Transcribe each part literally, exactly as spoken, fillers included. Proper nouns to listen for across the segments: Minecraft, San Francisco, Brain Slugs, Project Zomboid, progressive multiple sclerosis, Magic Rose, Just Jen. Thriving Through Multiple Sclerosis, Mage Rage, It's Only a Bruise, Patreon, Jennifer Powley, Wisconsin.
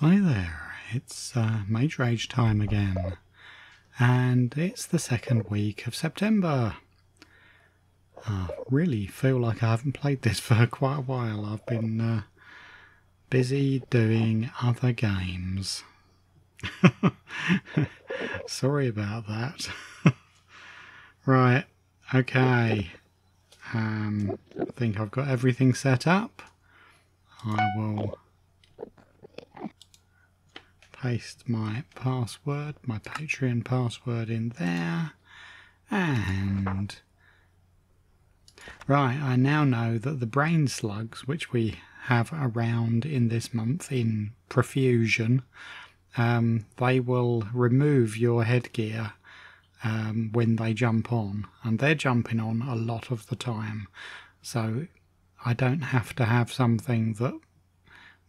Hi there, it's uh, Mage Rage time again, and it's the second week of September. I really feel like I haven't played this for quite a while. I've been uh, busy doing other games. Sorry about that. Right, okay, um, I think I've got everything set up. I will paste my password, my Patreon password in there, and right, I now know that the brain slugs, which we have around in this month in profusion, um, they will remove your headgear um, when they jump on, and they're jumping on a lot of the time, so I don't have to have something that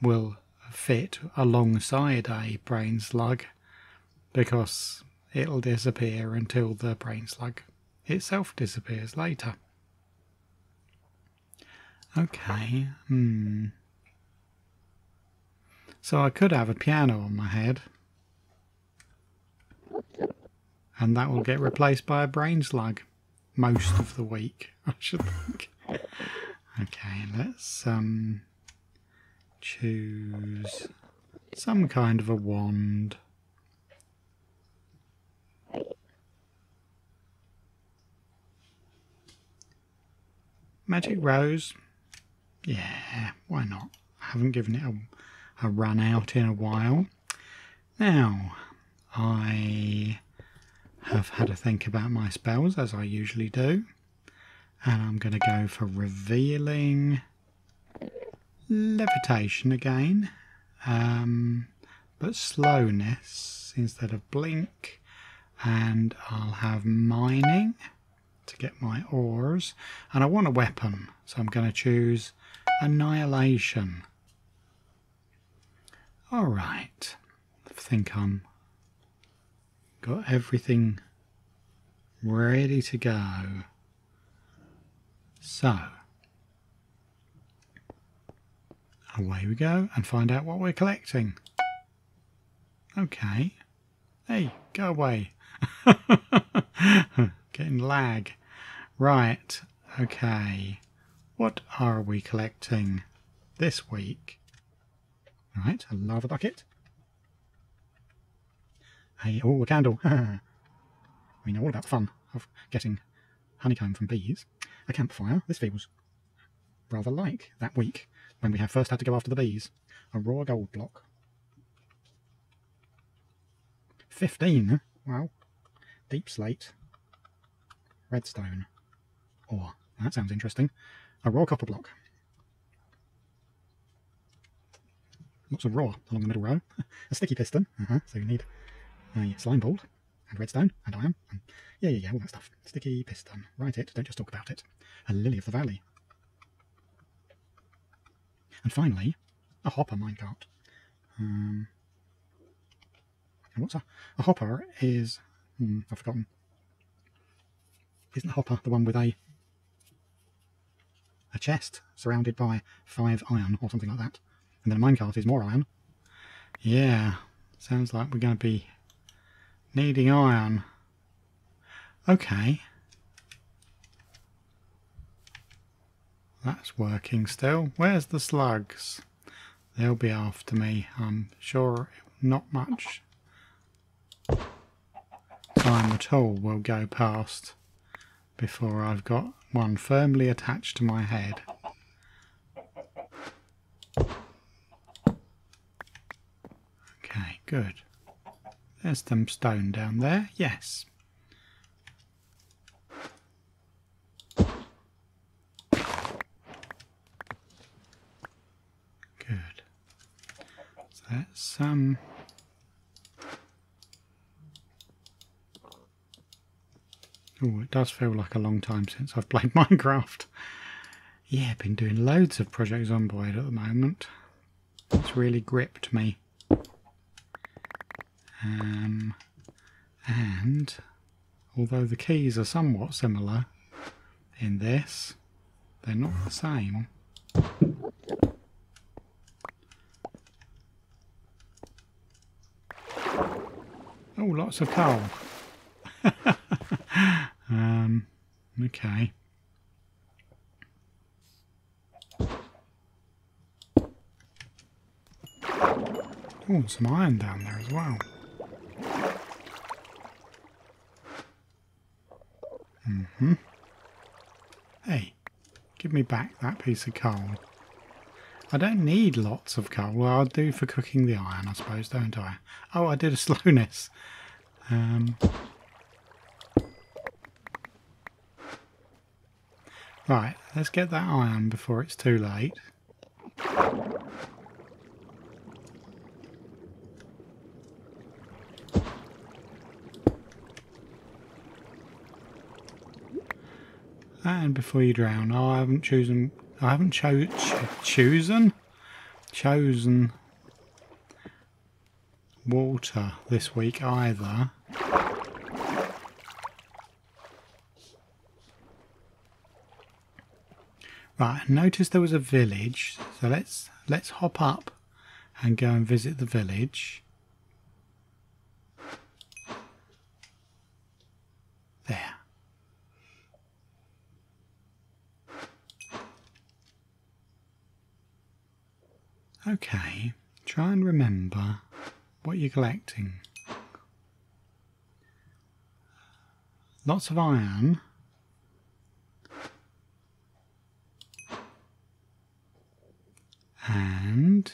will fit alongside a brain slug, because it'll disappear until the brain slug itself disappears later. Okay, hmm. So I could have a piano on my head, and that will get replaced by a brain slug most of the week, I should think. Okay, let's um choose some kind of a wand. Magic Rose. Yeah, why not? I haven't given it a, a run out in a while. Now, I have had a think about my spells, as I usually do, and I'm going to go for revealing, levitation again, um, but slowness instead of blink, and I'll have mining to get my ores, and I want a weapon, so I'm going to choose annihilation. Alright, I think I'm got everything ready to go, so away we go and find out what we're collecting. Okay. Hey, go away. Getting lag. Right. Okay. What are we collecting this week? Right. A lava bucket. Hey, oh, a candle. We know all about the fun of getting honeycomb from bees. A campfire. This feels rather like that week when we have first had to go after the bees. A raw gold block. fifteen. Wow. Deep slate. Redstone. Ore. That sounds interesting. A raw copper block. Lots of raw along the middle row. A sticky piston. Uh-huh. So you need a slime ball and redstone and iron. And yeah, yeah, yeah, all that stuff. Sticky piston. Write it. Don't just talk about it. A lily of the valley. And finally, a hopper minecart. Um, and what's a, a hopper is... Hmm, I've forgotten. Isn't a hopper the one with a a chest surrounded by five iron or something like that? And then a minecart is more iron. Yeah, sounds like we're going to be needing iron. Okay. That's working still. Where's the slugs? They'll be after me, I'm sure. Not much time at all will go past before I've got one firmly attached to my head. Okay, good. There's some stone down there, yes. Let's um, oh, it does feel like a long time since I've played Minecraft. Yeah, I've been doing loads of Project Zomboid at the moment. It's really gripped me. Um, and although the keys are somewhat similar in this, they're not the same. Oh, lots of coal. um, okay. Oh, some iron down there as well. Mm-hmm. Hey, give me back that piece of coal. I don't need lots of coal. Well, I do for cooking the iron, I suppose, don't I? Oh, I did a slowness. Um, right, let's get that iron before it's too late. And before you drown. Oh, I haven't chosen... I haven't cho ch chosen chosen water this week either. Right, notice there was a village, so let's let's hop up and go and visit the village. There. Okay, try and remember what you're collecting. Lots of iron. And...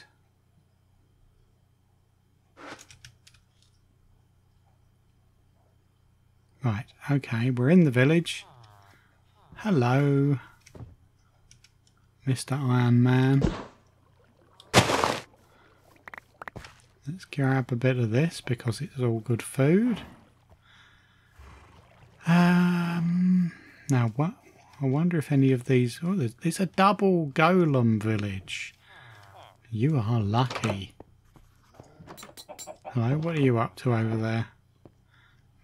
Right, okay, we're in the village. Hello, Mister Iron Man. Let's grab a bit of this because it's all good food. Um, now, what? I wonder if any of these... Oh, there's, it's a double golem village. You are lucky. Hello, what are you up to over there,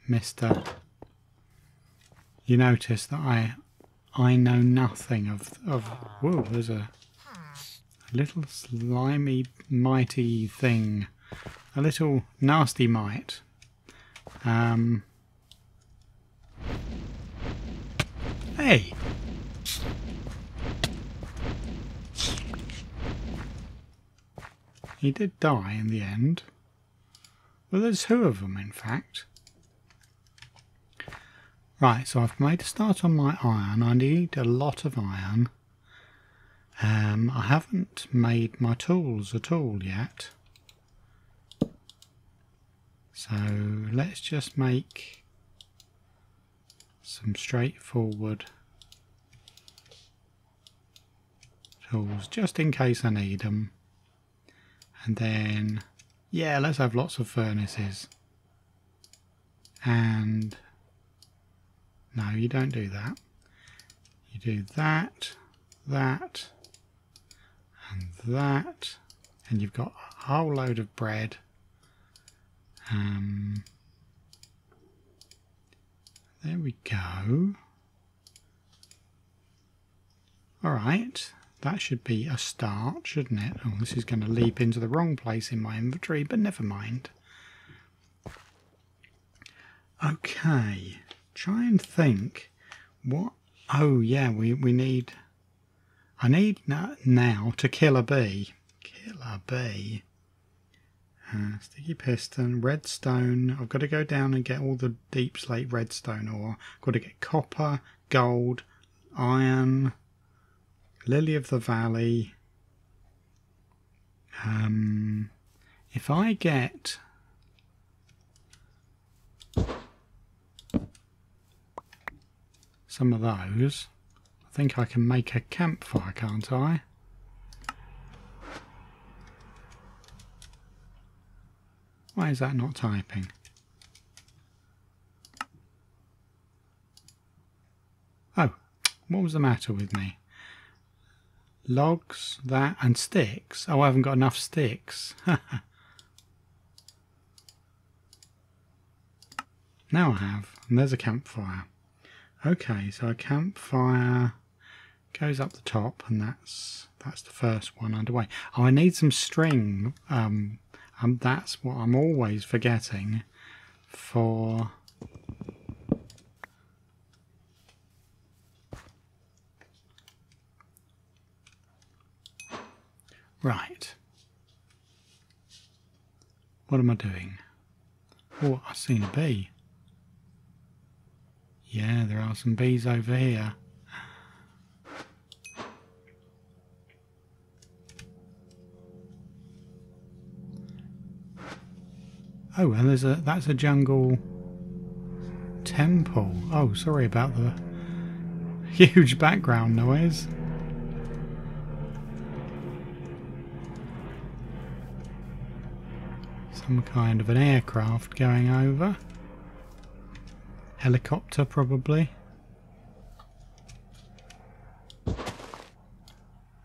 mister? You notice that I I know nothing of... of whoa, there's a, a little slimy, mighty thing. A little nasty mite. Um, hey! He did die in the end. Well, there's two of them, in fact. Right, so I've made a start on my iron. I need a lot of iron. Um, I haven't made my tools at all yet. So let's just make some straightforward tools just in case I need them. And then, yeah, let's have lots of furnaces. And no, you don't do that. You do that, that, and that. And you've got a whole load of bread. Um, there we go. Alright, that should be a start, shouldn't it? Oh, this is going to leap into the wrong place in my inventory, but never mind. Okay, try and think what... Oh yeah, we, we need... I need now to kill a bee. Kill a bee. Uh, sticky piston, redstone. I've got to go down and get all the deep slate redstone ore. I've got to get copper, gold, iron, lily of the valley. Um, if I get... some of those, I think I can make a campfire, can't I? Why is that not typing? Oh, what was the matter with me? Logs, that, and sticks. Oh, I haven't got enough sticks. Now I have, and there's a campfire. Okay, so a campfire goes up the top, and that's that's the first one underway. Oh, I need some string. Um, And that's what I'm always forgetting for right. What am I doing? Oh, I've seen a bee. Yeah, there are some bees over here. Oh, and there's a that's a jungle temple. Oh, sorry about the huge background noise. Some kind of an aircraft going over. Helicopter, probably.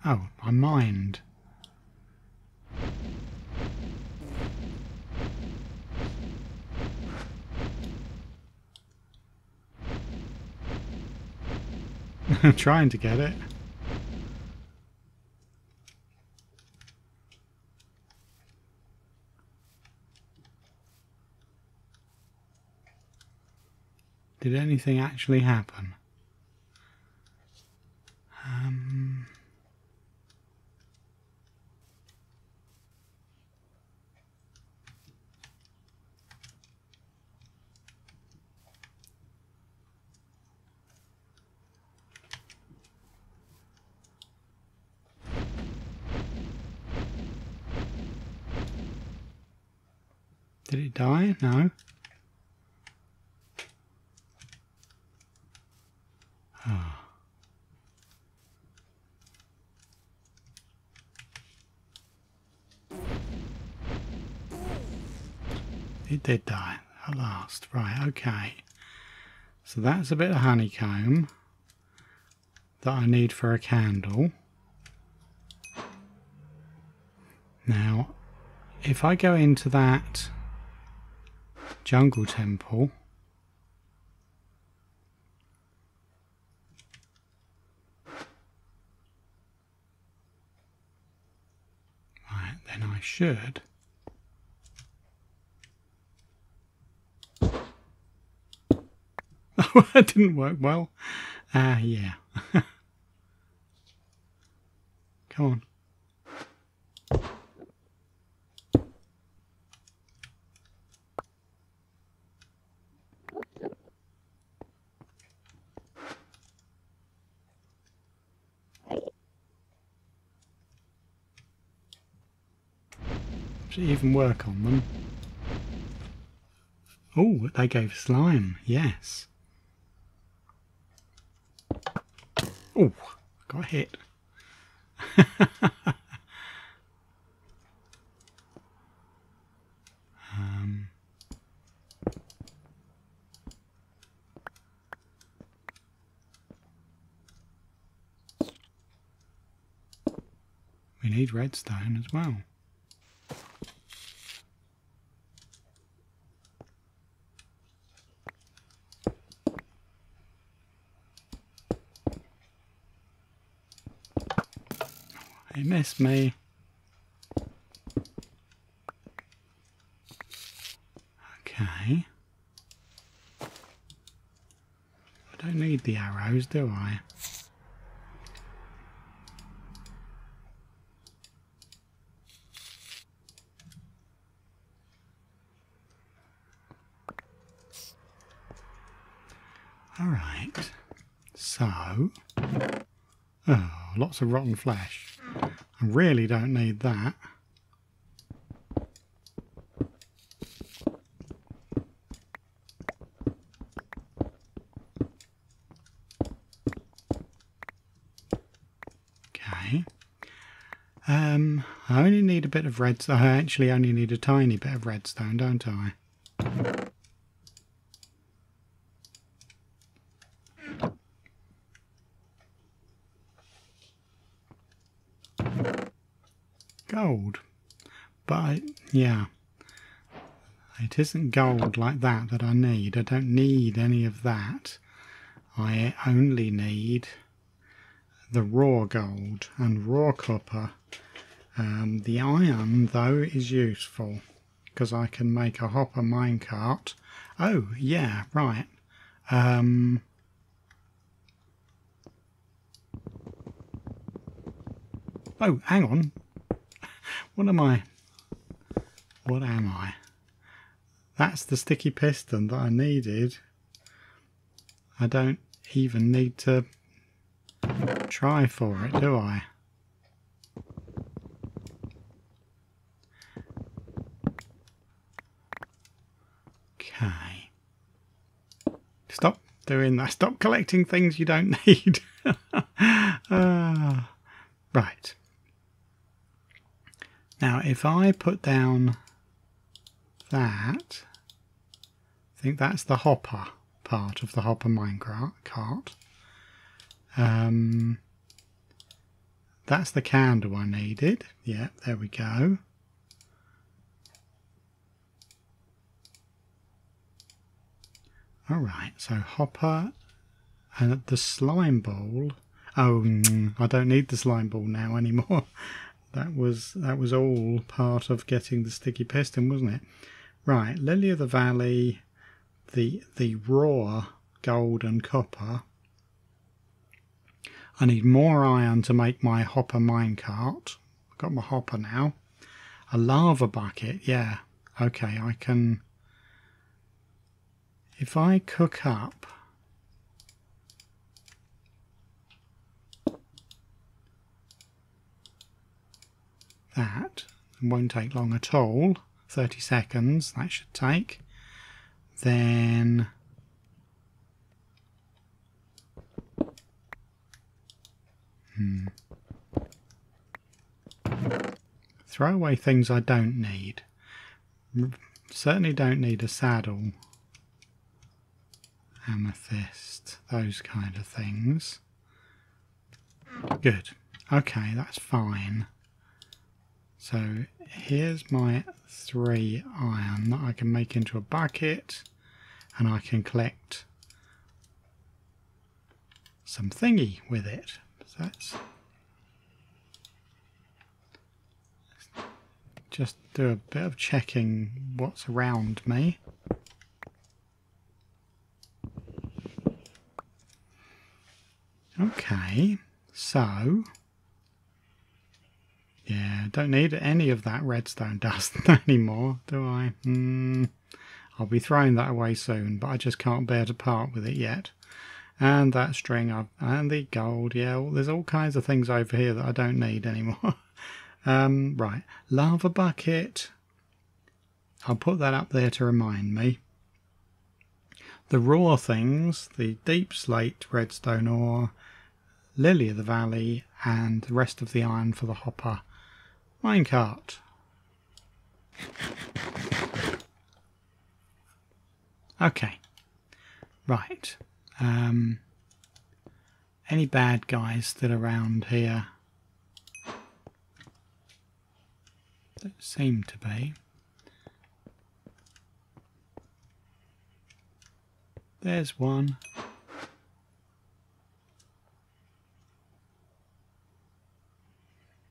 Oh, my mind. I'm trying to get it. Did anything actually happen? Um, did it die? No. It did die at last. Right, okay. So that's a bit of honeycomb that I need for a candle. Now, if I go into that jungle temple, right, then I should. Oh, that didn't work well. Ah, uh, yeah. Come on. Should even work on them? Oh, they gave slime. Yes. Oh, got hit. um. We need redstone as well. It missed me. Okay. I don't need the arrows, do I? All right. So, oh, lots of rotten flesh. I really don't need that. Okay. Um, I only need a bit of redstone. I actually only need a tiny bit of redstone, don't I? Gold, but yeah, it isn't gold like that that I need. I don't need any of that. I only need the raw gold and raw copper. Um, the iron though is useful because I can make a hopper minecart. Oh, yeah, right. Um, oh, hang on. What am I? What am I? That's the sticky piston that I needed. I don't even need to try for it, do I? Okay. Stop doing that. Stop collecting things you don't need. uh, right. Now, if I put down that, I think that's the hopper part of the hopper minecart. Um, that's the candle I needed. Yeah, there we go. All right, so hopper and the slime ball. Oh, I don't need the slime ball now anymore. That was that was all part of getting the sticky piston, wasn't it? Right, lily of the valley, the the raw gold and copper. I need more iron to make my hopper minecart. I've got my hopper now. A lava bucket, yeah. Okay, I can. If I cook up that, it won't take long at all, thirty seconds that should take, then hmm. throw away things I don't need. Certainly don't need a saddle, amethyst, those kind of things. Good. Okay, that's fine. So here's my three iron that I can make into a bucket, and I can collect some thingy with it. So that's just do a bit of checking what's around me. Okay, so yeah, don't need any of that redstone dust anymore, do I? Mm, I'll be throwing that away soon, but I just can't bear to part with it yet. And that string, I've, and the gold, yeah, well, there's all kinds of things over here that I don't need anymore. um, right, lava bucket. I'll put that up there to remind me. The raw things, the deep slate redstone ore, lily of the valley, and the rest of the iron for the hopper minecart. Okay, right. Um, any bad guys still around here? Don't seem to be. There's one.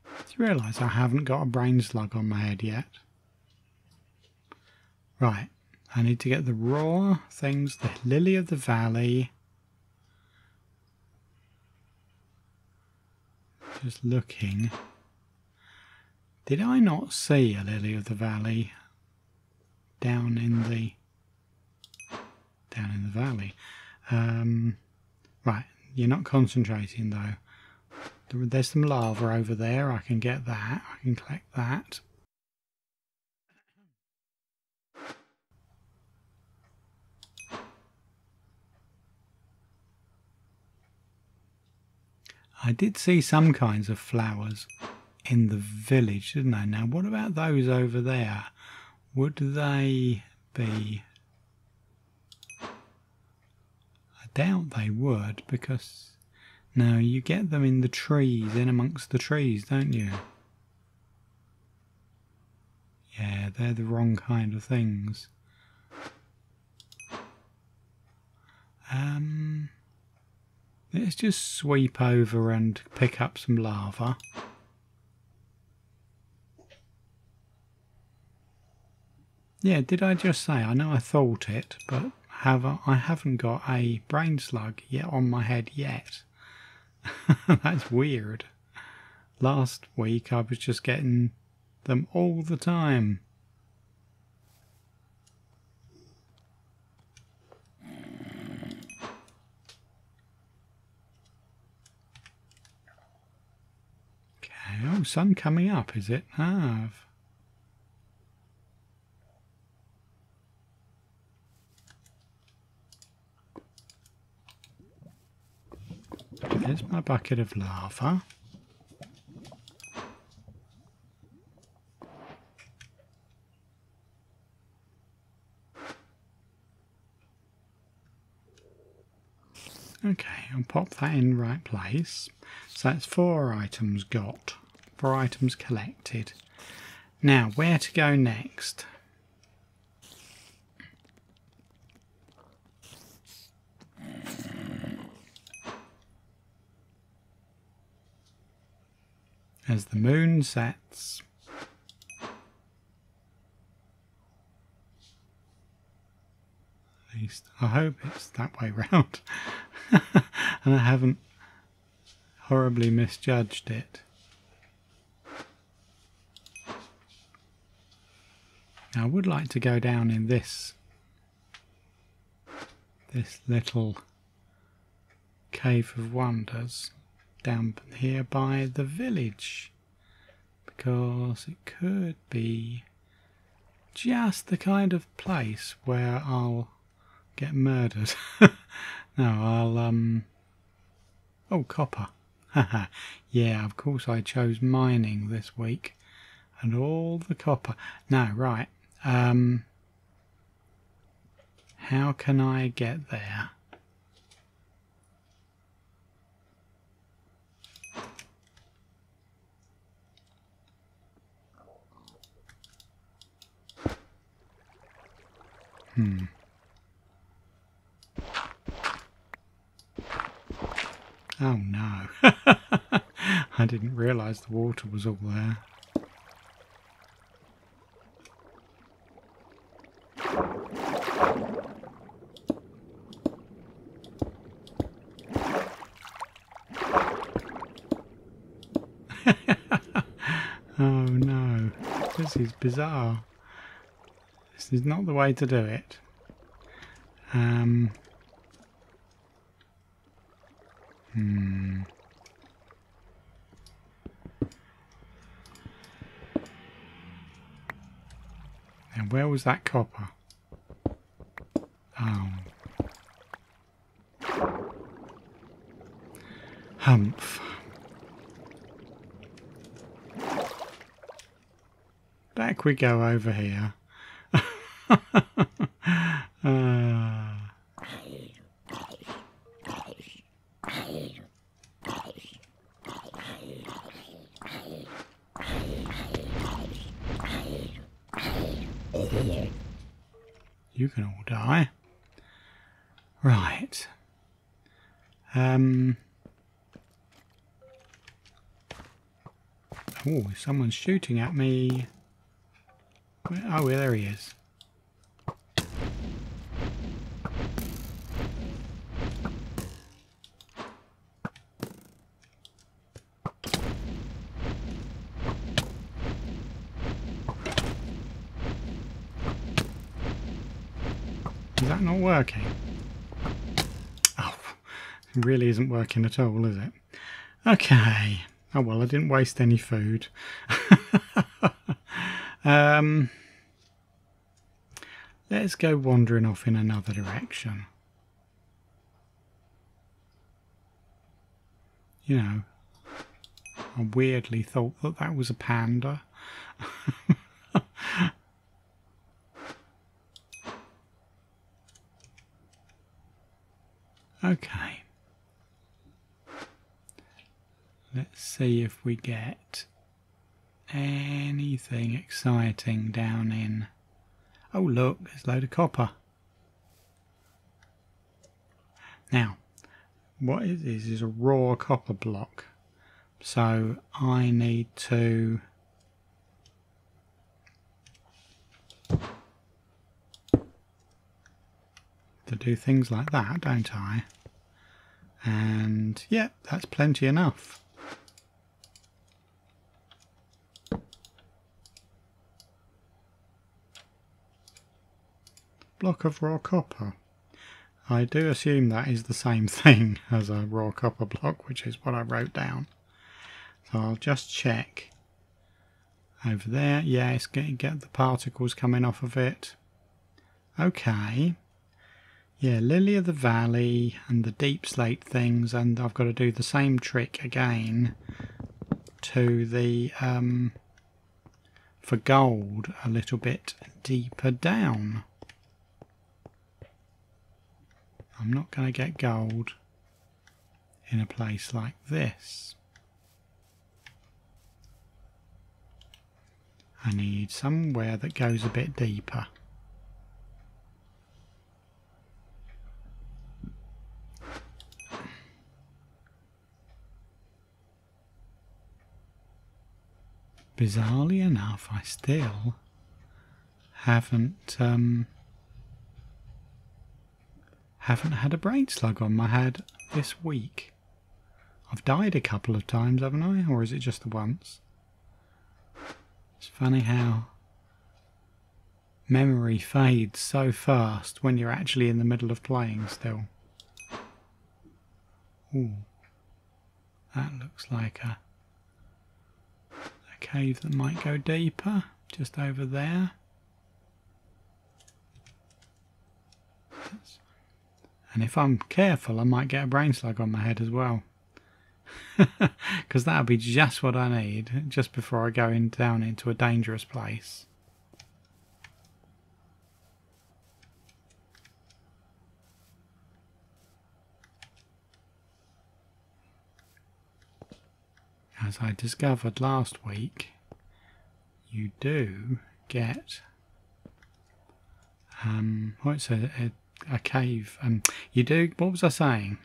Do you realise I haven't got a brain slug on my head yet? Right, I need to get the raw things, the lily of the valley. Just looking. Did I not see a lily of the valley down in the... down in the valley? Um, right, you're not concentrating though. There's some lava over there, I can get that, I can collect that. I did see some kinds of flowers in the village, didn't I? Now what about those over there? Would they be... doubt they would, because now you get them in the trees, in amongst the trees, don't you? Yeah, they're the wrong kind of things. Um, let's just sweep over and pick up some lava. Yeah, did I just say, I know I thought it, but have I, I haven't got a brain slug yet on my head yet. That's weird. Last week I was just getting them all the time. Okay, oh, sun coming up, is it? Have. There's my bucket of lava. Okay, I'll pop that in the right place. So that's four items got, four items collected. Now, where to go next? As the moon sets. At least I hope it's that way round. And I haven't horribly misjudged it. Now I would like to go down in this this little cave of wonders. Down here by the village, because it could be just the kind of place where I'll get murdered. No, I'll um oh, copper. Haha. Yeah, of course I chose mining this week and all the copper. No, right. Um how can I get there? Hmm. Oh no. I didn't realise the water was all there. Oh no. This is bizarre. This is not the way to do it. Um, hmm. And where was that copper? Oh. Humph. Back we go over here. uh, you can all die. Right. Um. Oh, someone's shooting at me. Where, oh, there he is. Is that not working? Oh, it really isn't working at all, is it? Okay. Oh well, I didn't waste any food. um, let's go wandering off in another direction. You know, I weirdly thought that that was a panda. Okay, let's see if we get anything exciting down in... Oh look, there's a load of copper. Now, what it is is a raw copper block, so I need to... to do things like that, don't I? And yeah, that's plenty enough. Block of raw copper. I do assume that is the same thing as a raw copper block, which is what I wrote down. So I'll just check over there. Yeah, it's getting get the particles coming off of it. Okay. Yeah, Lily of the Valley and the deep slate things, and I've got to do the same trick again to the um, for gold a little bit deeper down. I'm not going to get gold in a place like this. I need somewhere that goes a bit deeper. Bizarrely enough, I still haven't um, haven't had a brain slug on my head this week. I've died a couple of times, haven't I? Or is it just the once? It's funny how memory fades so fast when you're actually in the middle of playing still. Ooh, that looks like a, a cave that might go deeper, just over there. That's And if I'm careful, I might get a brain slug on my head as well. Because that'll be just what I need, just before I go in down into a dangerous place. As I discovered last week, you do get... Um, what is it? A, a cave and um, you do what was I saying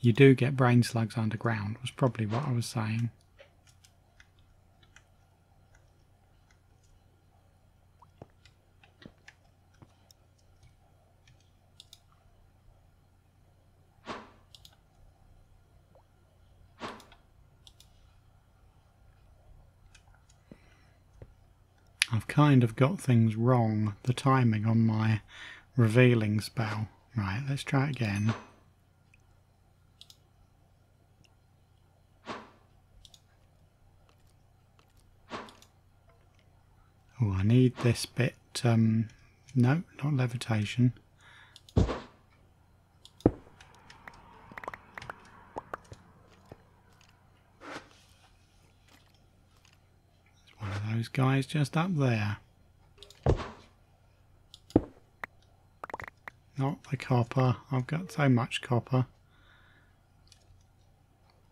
you do get brain slugs underground was probably what I was saying. I've kind of got things wrong, the timing on my revealing spell. Right, let's try it again. Oh, I need this bit, um, no, not levitation. Those guys just up there. Not the copper. I've got so much copper.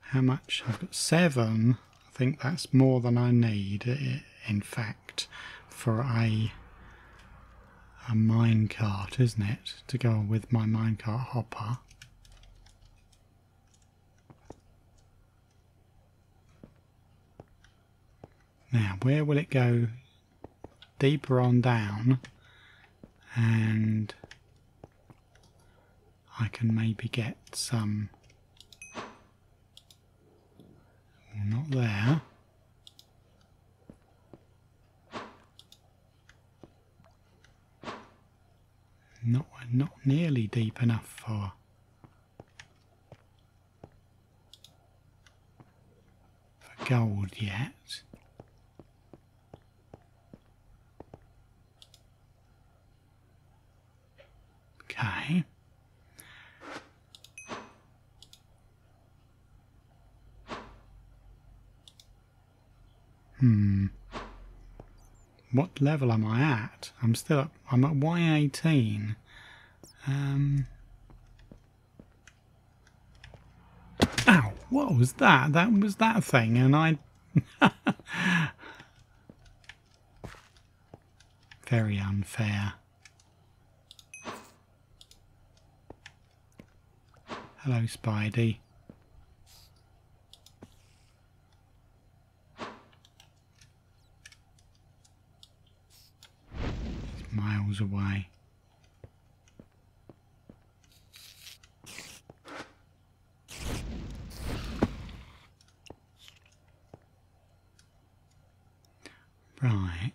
How much? I've got seven. I think that's more than I need, in fact, for a a minecart, isn't it? To go with my minecart hopper. Now, where will it go deeper on down, and I can maybe get some, well, not there, not, not nearly deep enough for... for gold yet. Okay. Hmm. What level am I at? I'm still up. I'm at Y eighteen. Um. Ow! What was that? That was that thing, and I. Very unfair. Hello, Spidey. those away. Right.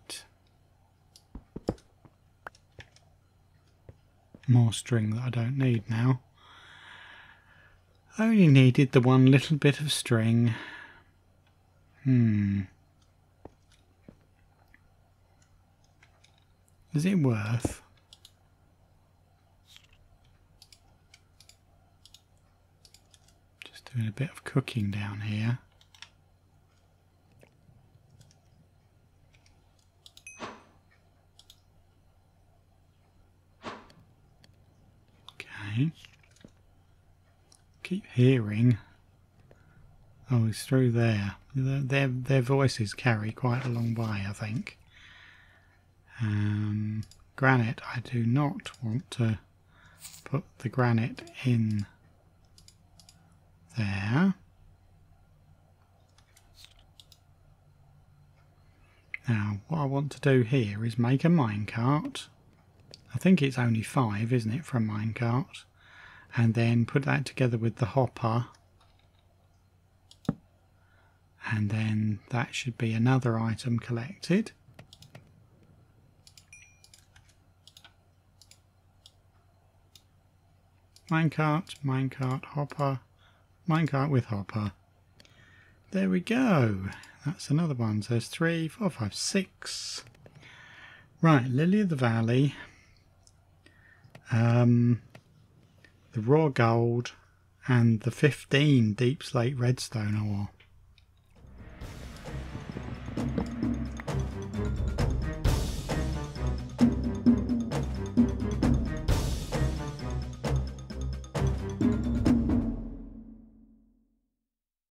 More string that I don't need now. I only needed the one little bit of string. Hmm. Is it worth? Just doing a bit of cooking down here. Okay. Keep hearing. Oh, it's through there. Their, their, their voices carry quite a long way, I think. Um, granite, I do not want to put the granite in there. Now, what I want to do here is make a minecart. I think it's only five, isn't it, for a minecart? And then put that together with the hopper. And then that should be another item collected. Minecart, minecart, hopper, minecart with hopper. There we go. That's another one. So there's three, four, five, six. Right, Lily of the Valley. Um, the raw gold and the fifteen deep slate redstone ore.